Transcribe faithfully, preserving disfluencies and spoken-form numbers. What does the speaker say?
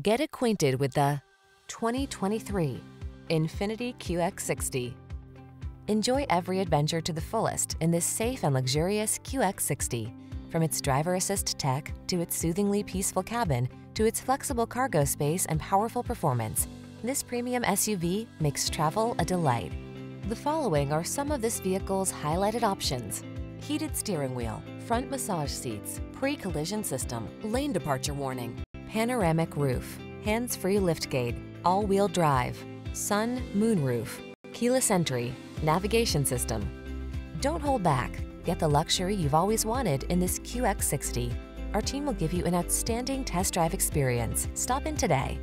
Get acquainted with the twenty twenty-three Infiniti Q X sixty. Enjoy every adventure to the fullest in this safe and luxurious Q X sixty. From its driver assist tech to its soothingly peaceful cabin to its flexible cargo space and powerful performance, this premium S U V makes travel a delight. The following are some of this vehicle's highlighted options: heated steering wheel, front massage seats, pre-collision system, lane departure warning, panoramic roof, hands-free liftgate, all-wheel drive, sun moonroof, keyless entry, navigation system. Don't hold back. Get the luxury you've always wanted in this Q X sixty. Our team will give you an outstanding test drive experience. Stop in today.